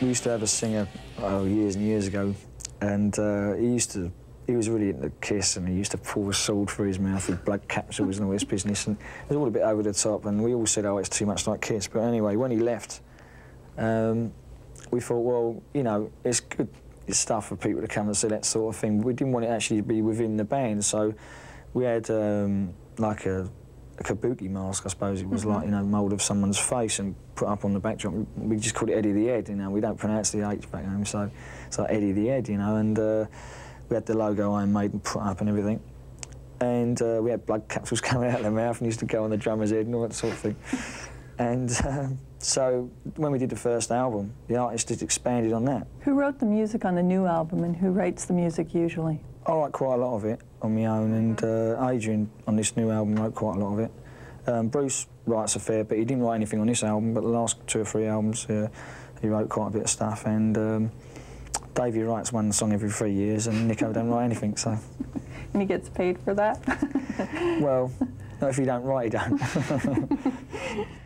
We used to have a singer years and years ago, and he was really into Kiss, and he used to pull a sword through his mouth with blood capsules and all this business, and it was all a bit over the top, and we all said, oh, it's too much like Kiss. But anyway, when he left, we thought, well, you know, it's good stuff for people to come and see that sort of thing. We didn't want it actually to be within the band, so we had like a kabuki mask, I suppose it was, like, you know, mould of someone's face and put up on the backdrop. We just called it Eddie the Head, you know, we don't pronounce the H back home, so it's like Eddie the Head, you know, and we had the logo Iron Maiden put up and everything. And we had blood capsules coming out of their mouth and used to go on the drummer's head and all that sort of thing. And so when we did the first album, the artist just expanded on that. Who wrote the music on the new album, and who writes the music usually? I write quite a lot of it on my own, and Adrian on this new album wrote quite a lot of it. Bruce writes a fair bit. He didn't write anything on this album, but the last 2 or 3 albums he wrote quite a bit of stuff, and Davey writes one song every 3 years, and Nicko don't write anything, so... And he gets paid for that? Well, if you don't write, you don't.